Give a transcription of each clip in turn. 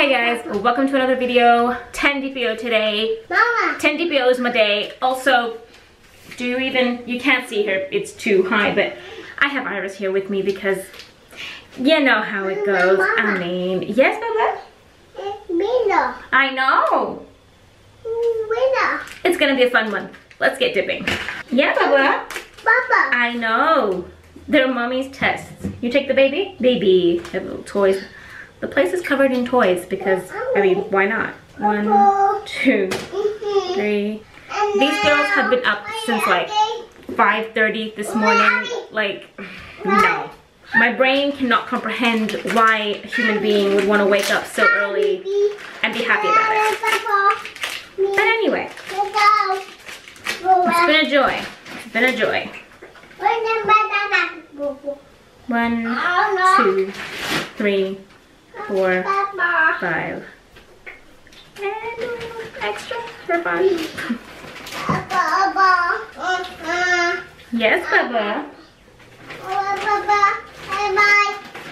Hey guys, welcome to another video. 10 DPO today. Mama. 10 DPOs my day. Also, you can't see her, it's too high, but I have Iris here with me because you know how it goes. Mama. I mean, yes, Baba? It's winter. I know. Winter. It's gonna be a fun one. Let's get dipping. Yeah, Baba. Baba. I know. They're mommy's tests. You take the baby? Baby. They have little toys. The place is covered in toys because, I mean, why not? 1, 2, 3. These girls have been up since like 5:30 this morning. Like, no. My brain cannot comprehend why a human being would want to wake up so early and be happy about it. But anyway, it's been a joy. It's been a joy. 1, 2, 3, 4, 5. And extra for fun. Yes, Baba.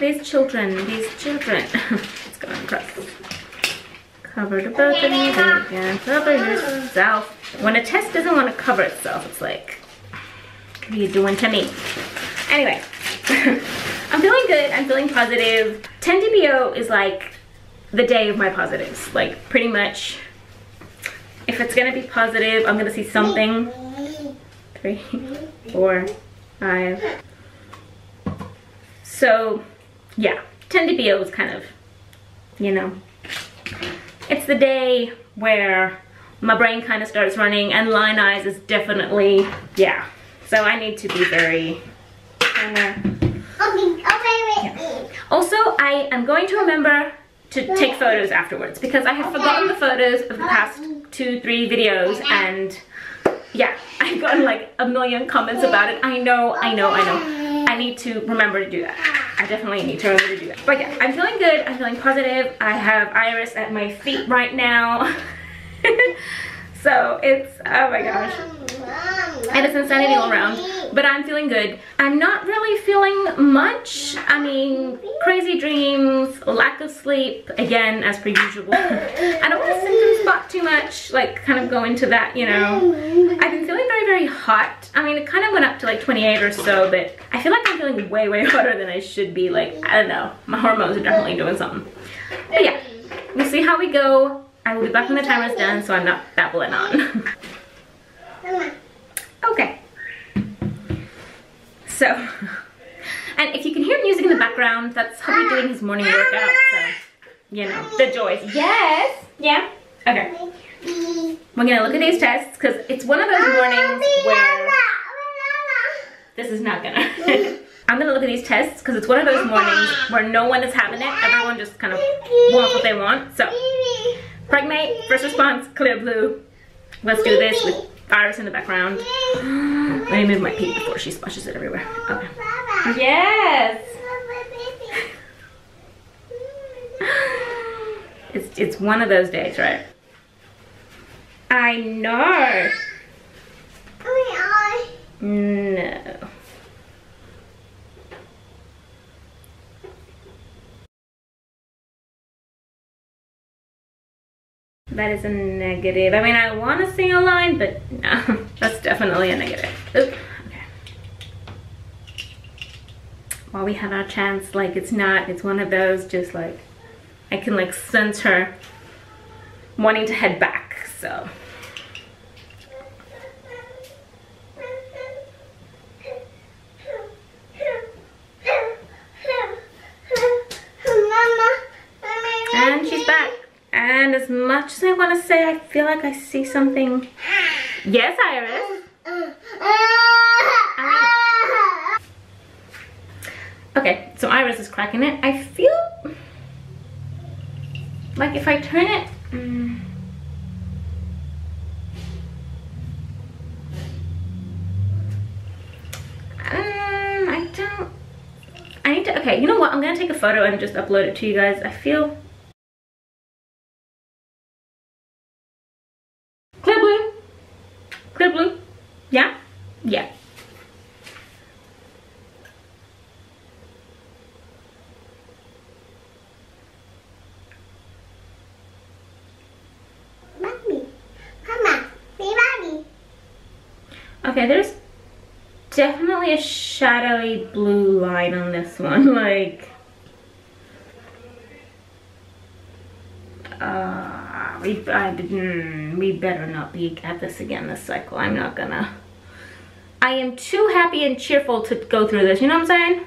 These children. Let's go across. Cover the both of you. Then you can cover yourself. When a test doesn't want to cover itself, it's like, what are you doing to me? Anyway. I'm feeling good, I'm feeling positive. 10 DPO is like the day of my positives. Like pretty much, if it's gonna be positive, I'm gonna see something. 3, 4, 5. So yeah, 10 DPO is kind of, you know, it's the day where my brain kind of starts running and line eyes is definitely, yeah. So I need to be very, yeah. Also, I am going to remember to take photos afterwards because I have forgotten the photos of the past 2-3 videos, and yeah, I've gotten like a million comments about it. I know. I need to remember to do that. I definitely need to remember to do that. But yeah, I'm feeling good. I'm feeling positive. I have Iris at my feet right now. So it's, oh my gosh. And it's insanity all around, but I'm feeling good. I'm not really feeling much. I mean, crazy dreams, lack of sleep, again, as per usual. I don't want to symptom spot too much, like kind of go into that, you know. I've been feeling very, very hot. I mean, it kind of went up to like 28 or so, but I feel like I'm feeling way, way hotter than I should be. Like, I don't know. My hormones are definitely doing something. But yeah, we'll see how we go. I will be back when the timer's done, so I'm not babbling on. Okay. So, and if you can hear music in the background, that's how he's doing his morning workout. So, you know, the joys. Yes. Yeah. Okay. We're gonna look at these tests because it's one of those mornings where this is not gonna. I'm gonna look at these tests because it's one of those mornings where no one is having it. Everyone just kind of wants what they want. So, Pregnate, First Response, Clear Blue. Let's do this with Iris in the background. Let me move my pee before she splashes it everywhere. Okay. Yes! It's one of those days, right? I know! No. That is a negative. I mean, I want to see a line, but no, that's definitely a negative. Oop. Okay. While we have our chance, like it's one of those just like, I can like sense her wanting to head back, so. And she's back. And as much as I want to say, I feel like I see something. Yes, Iris. Okay, so Iris is cracking it. I feel like if I turn it, I need to, okay, you know what? I'm going to take a photo and just upload it to you guys. I feel. Clear blue? Yeah? Yeah. Okay, there's definitely a shadowy blue line on this one, like we better not be at this again this cycle. I'm not gonna. I am too happy and cheerful to go through this, you know what I'm saying?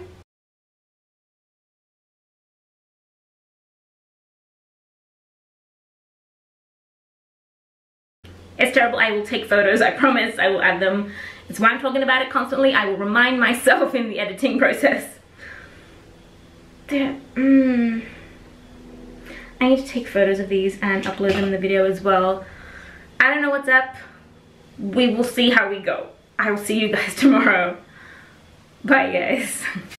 It's terrible. I will take photos, I promise. I will add them. It's why I'm talking about it constantly. I will remind myself in the editing process. I need to take photos of these and upload them in the video as well. I don't know what's up. We will see how we go. I will see you guys tomorrow. Bye guys.